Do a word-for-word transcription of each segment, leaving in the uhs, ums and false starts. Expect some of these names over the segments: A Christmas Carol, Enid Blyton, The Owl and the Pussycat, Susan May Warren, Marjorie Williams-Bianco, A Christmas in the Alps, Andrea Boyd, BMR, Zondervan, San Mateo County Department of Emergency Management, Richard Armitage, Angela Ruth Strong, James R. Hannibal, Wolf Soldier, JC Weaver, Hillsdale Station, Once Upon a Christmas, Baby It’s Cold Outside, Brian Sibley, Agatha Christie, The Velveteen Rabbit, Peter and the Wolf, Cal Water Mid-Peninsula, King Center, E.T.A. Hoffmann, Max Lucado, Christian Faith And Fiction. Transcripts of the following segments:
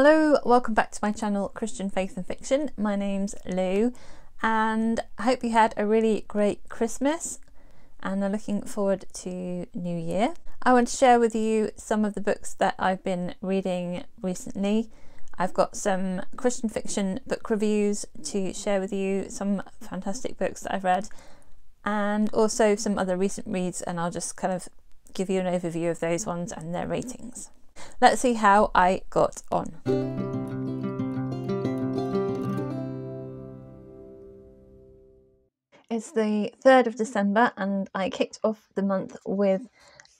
Hello, welcome back to my channel Christian Faith and Fiction. My name's Lou and I hope you had a really great Christmas and are looking forward to New Year. I want to share with you some of the books that I've been reading recently. I've got some Christian fiction book reviews to share with you, some fantastic books that I've read and also some other recent reads, and I'll just kind of give you an overview of those ones and their ratings. Let's see how I got on. It's the third of December and I kicked off the month with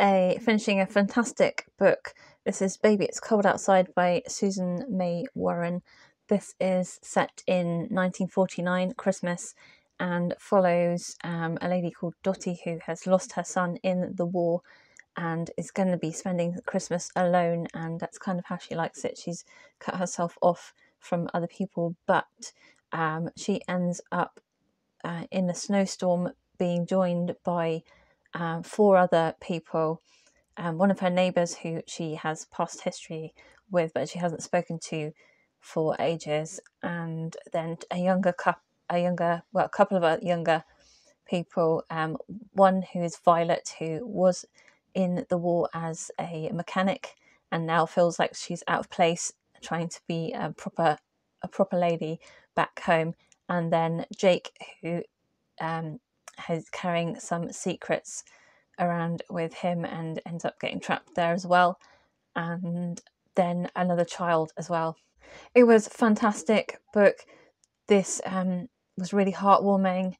a finishing a fantastic book. This is Baby It's Cold Outside by Susan May Warren. This is set in nineteen forty-nine Christmas and follows um, a lady called Dottie who has lost her son in the war and is going to be spending Christmas alone, and that's kind of how she likes it. She's cut herself off from other people, but um, she ends up uh, in a snowstorm being joined by um, four other people. Um, one of her neighbours who she has past history with but she hasn't spoken to for ages, and then a younger couple, a younger, well, a couple of younger people, um, one who is Violet, who was in the war as a mechanic and now feels like she's out of place trying to be a proper a proper lady back home, and then Jake, who um, is carrying some secrets around with him and ends up getting trapped there as well, and then another child as well. It was a fantastic book. This um, was really heartwarming.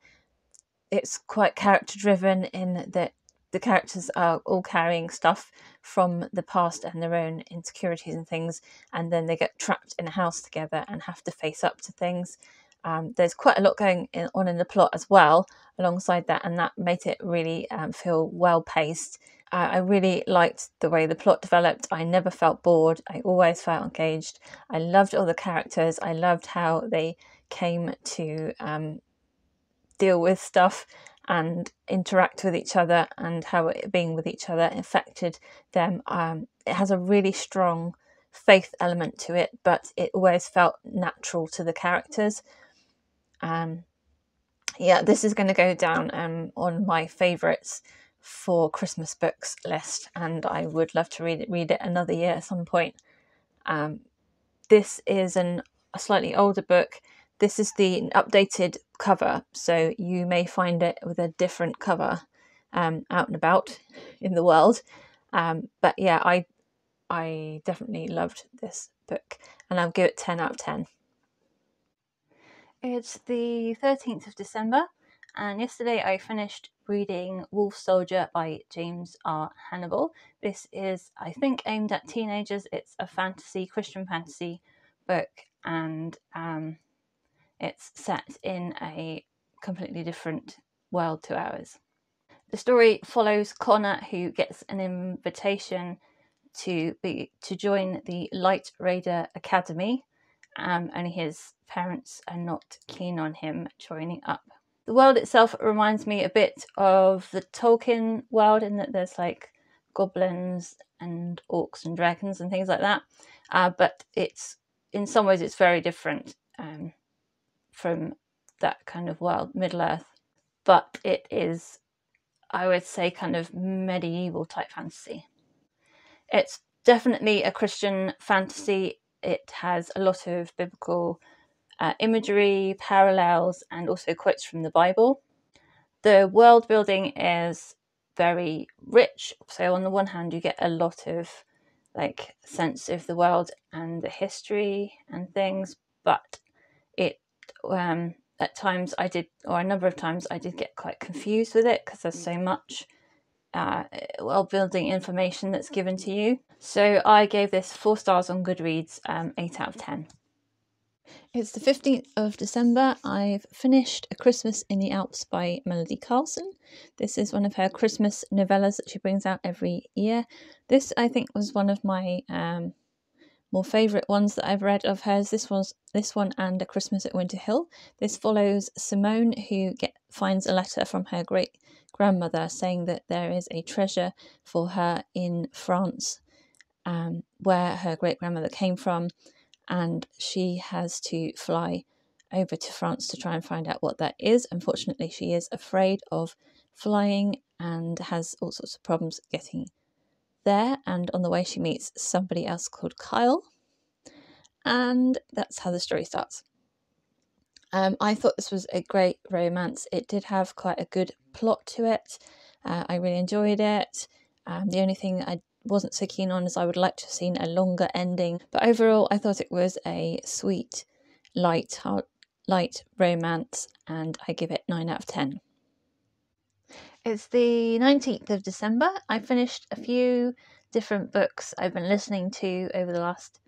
It's quite character driven in that the characters are all carrying stuff from the past and their own insecurities and things, and then they get trapped in a house together and have to face up to things. Um, there's quite a lot going in, on in the plot as well alongside that, and that made it really um, feel well paced. Uh, I really liked the way the plot developed. I never felt bored. I always felt engaged. I loved all the characters. I loved how they came to um, deal with stuff and interact with each other, and how it, being with each other affected them. Um, it has a really strong faith element to it, but it always felt natural to the characters. Um, yeah, this is going to go down um, on my favourites for Christmas books list, and I would love to read it, read it another year at some point. Um, this is an, a slightly older book. This is the updated cover, so you may find it with a different cover um, out and about in the world. Um, but yeah, I I definitely loved this book, and I'll give it ten out of ten. It's the thirteenth of December, and yesterday I finished reading Wolf Soldier by James R. Hannibal. This is, I think, aimed at teenagers. It's a fantasy, Christian fantasy book, and um, it's set in a completely different world to ours. The story follows Connor, who gets an invitation to be to join the Light Raider Academy, um, and his parents are not keen on him joining up. The world itself reminds me a bit of the Tolkien world in that there's like goblins and orcs and dragons and things like that, uh, but it's in some ways it's very different. Um, from that kind of world, Middle-earth, but it is, I would say, kind of medieval type fantasy. It's definitely a Christian fantasy. It has a lot of biblical uh, imagery, parallels, and also quotes from the Bible. The world building is very rich, so on the one hand you get a lot of like sense of the world and the history and things, but it Um, at times I did, or a number of times I did get quite confused with it because there's so much uh, world building information that's given to you. So I gave this four stars on Goodreads, um, eight out of ten. It's the fifteenth of December. I've finished A Christmas in the Alps by Melody Carlson. This is one of her Christmas novellas that she brings out every year. This, I think, was one of my um, more favourite ones that I've read of hers. This was this one and A Christmas at Winter Hill. This follows Simone, who get, finds a letter from her great-grandmother saying that there is a treasure for her in France, um, where her great-grandmother came from, and she has to fly over to France to try and find out what that is. Unfortunately, she is afraid of flying and has all sorts of problems getting there, and on the way she meets somebody else called Kyle, and that's how the story starts. Um, I thought this was a great romance. It did have quite a good plot to it. Uh, I really enjoyed it. Um, the only thing I wasn't so keen on is I would like to have seen a longer ending. But overall, I thought it was a sweet, light, heart, light romance, and I give it nine out of ten. It's the nineteenth of December. I finished a few different books I've been listening to over the last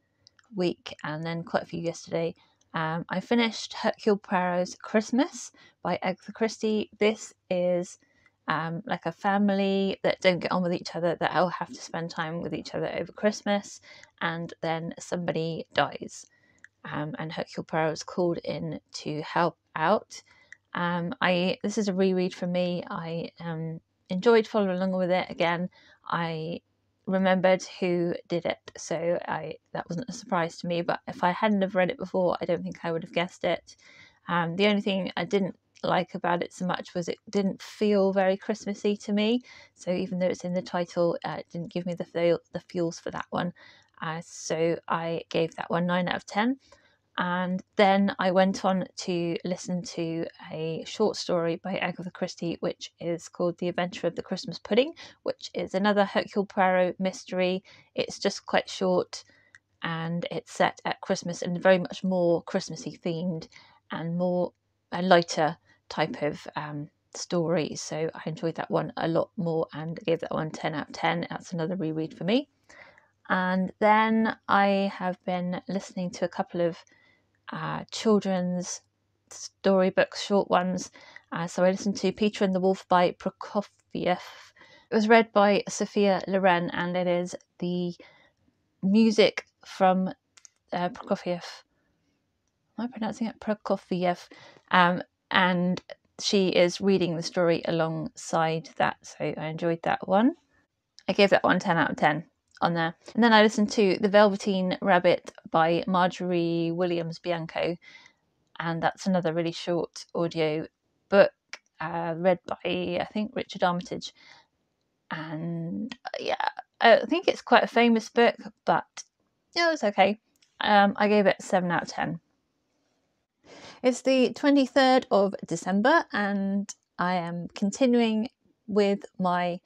week, and then quite a few yesterday. Um, I finished Hercule Poirot's Christmas by Agatha Christie. This is um, like a family that don't get on with each other, that all have to spend time with each other over Christmas, and then somebody dies. Um, and Hercule Poirot is called in to help out. Um, I this is a reread for me. I um, enjoyed following along with it again. I remembered who did it, so I that wasn't a surprise to me, but if I hadn't have read it before, I don't think I would have guessed it. Um, the only thing I didn't like about it so much was it didn't feel very Christmassy to me, so even though it's in the title, uh, it didn't give me the, feel, the feels for that one. Uh, so I gave that one nine out of ten, and then I went on to listen to a short story by Agatha Christie, which is called The Adventure of the Christmas Pudding, which is another Hercule Poirot mystery. It's just quite short, and it's set at Christmas and very much more Christmassy themed and more a lighter type of um, story. So I enjoyed that one a lot more and gave that one ten out of ten. That's another reread for me. And then I have been listening to a couple of uh, children's storybooks, short ones. Uh, so I listened to Peter and the Wolf by Prokofiev. It was read by Sophia Loren, and it is the music from uh, Prokofiev. Am I pronouncing it? Prokofiev. Um, and she is reading the story alongside that. So I enjoyed that one. I gave that one ten out of ten. On there. And then I listened to The Velveteen Rabbit by Marjorie Williams-Bianco, and that's another really short audio book uh, read by, I think, Richard Armitage. And yeah, I think it's quite a famous book, but yeah, it was okay. Um, I gave it seven out of ten. It's the twenty-third of December, and I am continuing with my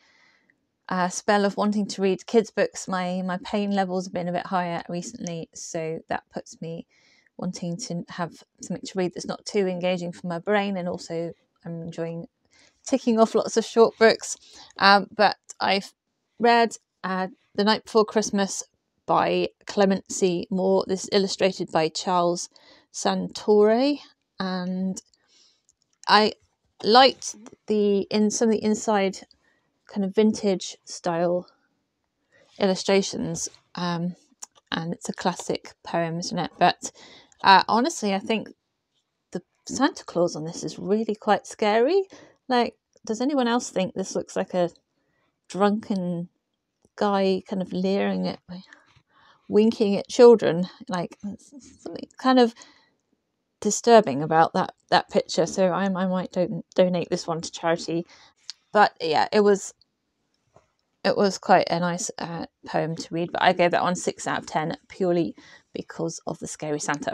Uh, spell of wanting to read kids' books. My my pain levels have been a bit higher recently, so that puts me wanting to have something to read that's not too engaging for my brain, and also I'm enjoying ticking off lots of short books. Um, but I've read uh, The Night Before Christmas by Clement C. Moore. This is illustrated by Charles Santore, and I liked the in some of the inside kind of vintage style illustrations, um, and it's a classic poem, isn't it? But uh, honestly, I think the Santa Claus on this is really quite scary. Like, does anyone else think this looks like a drunken guy kind of leering at, winking at children? Like, there's something kind of disturbing about that that picture. So I, I might don- donate this one to charity. But yeah, it was it was quite a nice uh, poem to read. But I gave that one six out of ten purely because of the scary Santa.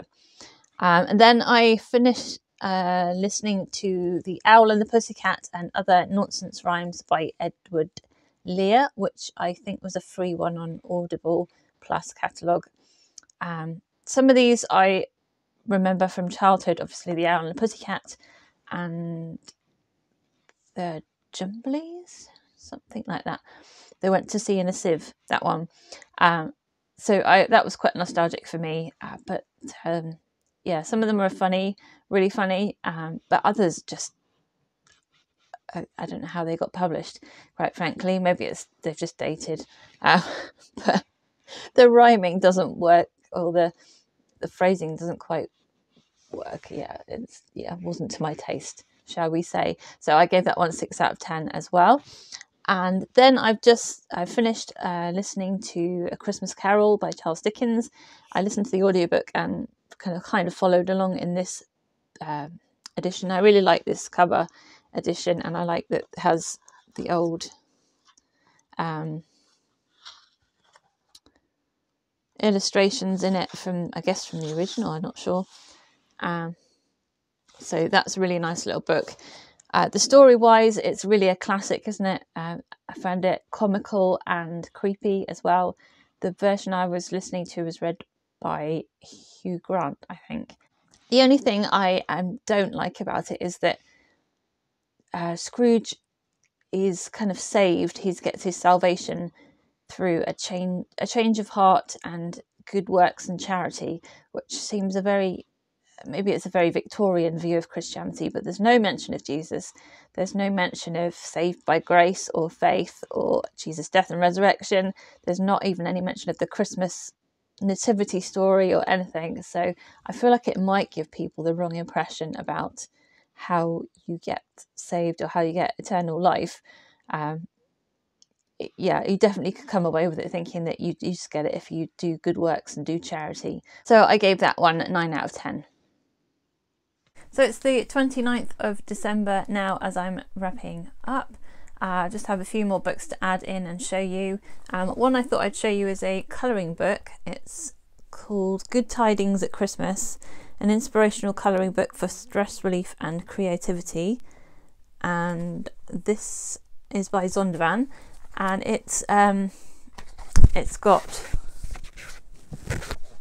Um, and then I finished uh, listening to The Owl and the Pussycat and Other Nonsense Rhymes by Edward Lear, which I think was a free one on Audible Plus catalogue. Um, some of these I remember from childhood, obviously The Owl and the Pussycat and the Jumblies, something like that. They went to sea in a sieve, that one. Um, so I that was quite nostalgic for me. Uh, but um, yeah, some of them were funny, really funny. Um, but others just, I, I don't know how they got published, quite frankly. Maybe it's they've just dated. Uh, but the rhyming doesn't work, or the the phrasing doesn't quite work. Yeah, it's yeah, it wasn't to my taste, shall we say. So I gave that one six out of ten as well. And then I've just I finished uh, listening to A Christmas Carol by Charles Dickens. I listened to the audiobook and kind of kind of followed along in this uh, edition. I really like this cover edition, and I like that it has the old um, illustrations in it from, I guess, from the original. I'm not sure. Um, so that's a really nice little book. Uh, the story-wise, it's really a classic, isn't it? Uh, I found it comical and creepy as well. The version I was listening to was read by Hugh Grant, I think. The only thing I um, don't like about it is that uh, Scrooge is kind of saved. He gets his salvation through a change, a change of heart and good works and charity, which seems a very... maybe it's a very Victorian view of Christianity, but there's no mention of Jesus. There's no mention of saved by grace or faith or Jesus' death and resurrection. There's not even any mention of the Christmas nativity story or anything. So I feel like it might give people the wrong impression about how you get saved or how you get eternal life. Um, yeah, you definitely could come away with it thinking that you, you just get it if you do good works and do charity. So I gave that one nine out of ten. So it's the twenty-ninth of December now as I'm wrapping up. I uh, just have a few more books to add in and show you. Um, one I thought I'd show you is a colouring book. It's called Good Tidings at Christmas, an inspirational colouring book for stress relief and creativity. And this is by Zondervan, and it's um, it's got,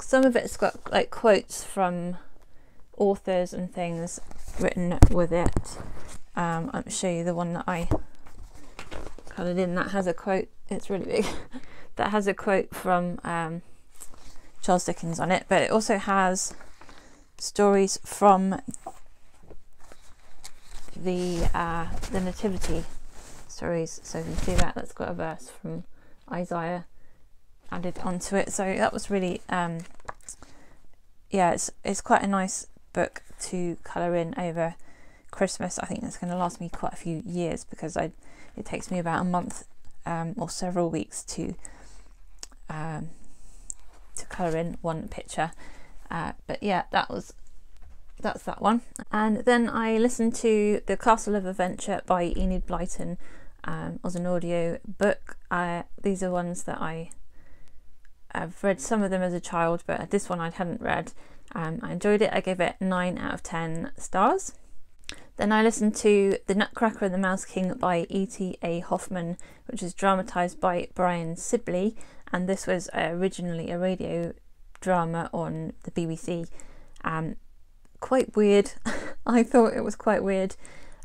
some of it's got like quotes from authors and things written with it. um, I'll show you the one that I coloured in that has a quote. It's really big. That has a quote from um, Charles Dickens on it, but it also has stories from the uh, the nativity stories, so you can see that that's got a verse from Isaiah added onto it. So that was really um, yeah, it's, it's quite a nice book to colour in over Christmas. I think that's going to last me quite a few years, because I it takes me about a month um, or several weeks to um, to colour in one picture. Uh, but yeah, that was that's that one. And then I listened to The Castle of Adventure by Enid Blyton um, as an audio book. Uh, these are ones that I I've read some of them as a child, but this one I hadn't read. Um, I enjoyed it. I gave it nine out of ten stars. Then I listened to The Nutcracker and the Mouse King by E T A Hoffmann, which is dramatised by Brian Sibley, and this was originally a radio drama on the B B C. Um, quite weird. I thought it was quite weird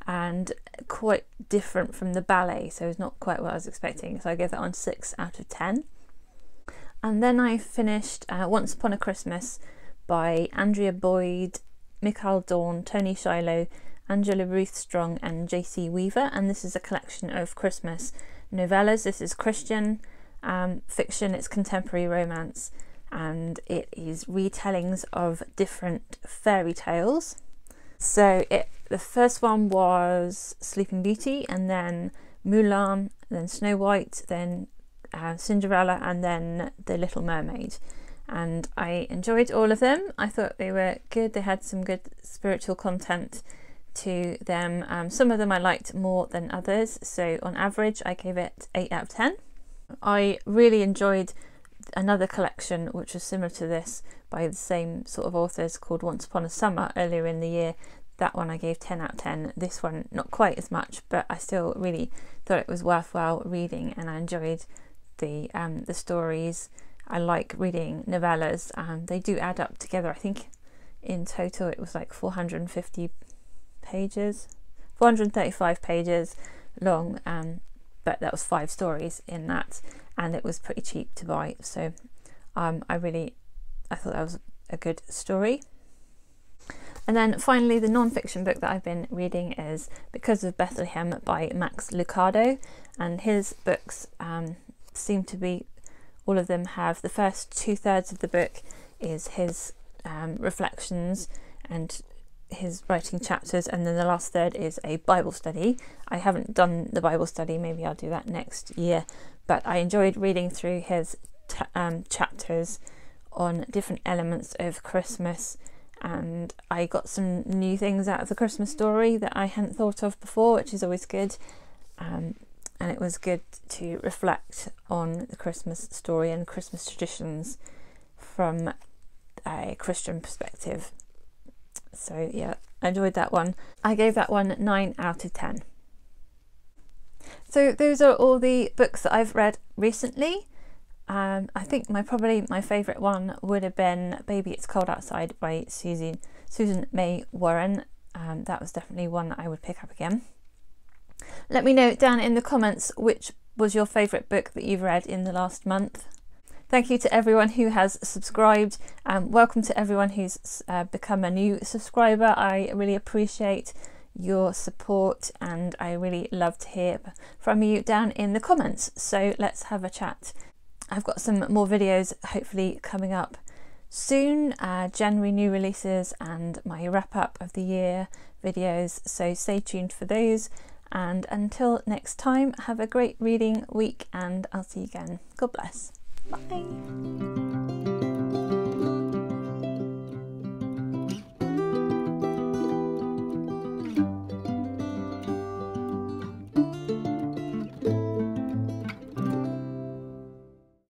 and quite different from the ballet, so it's not quite what I was expecting, so I gave that one six out of ten. And then I finished uh, Once Upon a Christmas by Andrea Boyd, Mikal Dawn, Toni Shiloh, Angela Ruth Strong and J C Weaver. And this is a collection of Christmas novellas. This is Christian um, fiction, it's contemporary romance, and it is retellings of different fairy tales. So it, the first one was Sleeping Beauty, and then Mulan, and then Snow White, then Uh, Cinderella, and then The Little Mermaid, and I enjoyed all of them. I thought they were good. They had some good spiritual content to them. Um, some of them I liked more than others, so on average I gave it eight out of ten. I really enjoyed another collection which was similar to this by the same sort of authors called Once Upon a Summer earlier in the year. That one I gave ten out of ten, this one not quite as much, but I still really thought it was worthwhile reading, and I enjoyed the um the stories. I like reading novellas, and they do add up together. I think in total it was like four hundred fifty pages, four hundred thirty-five pages long, um but that was five stories in that, and it was pretty cheap to buy. So um I really I thought that was a good story. And then finally, the non-fiction book that I've been reading is Because of Bethlehem by Max Lucado, and his books um seem to be, all of them have, the first two thirds of the book is his um, reflections and his writing chapters, and then the last third is a Bible study. I haven't done the Bible study, maybe I'll do that next year, but I enjoyed reading through his um, chapters on different elements of Christmas, and I got some new things out of the Christmas story that I hadn't thought of before, which is always good. Um, and it was good to reflect on the Christmas story and Christmas traditions from a Christian perspective. So yeah, I enjoyed that one. I gave that one nine out of ten. So those are all the books that I've read recently. Um, I think my probably my favourite one would have been Baby It's Cold Outside by Susan, Susan May Warren. Um, that was definitely one that I would pick up again. Let me know down in the comments which was your favourite book that you've read in the last month. Thank you to everyone who has subscribed, and um, welcome to everyone who's uh, become a new subscriber. I really appreciate your support, and I really love to hear from you down in the comments. So let's have a chat. I've got some more videos hopefully coming up soon, uh, January new releases and my wrap up of the year videos, so stay tuned for those. And until next time, have a great reading week, and I'll see you again. God bless. Bye.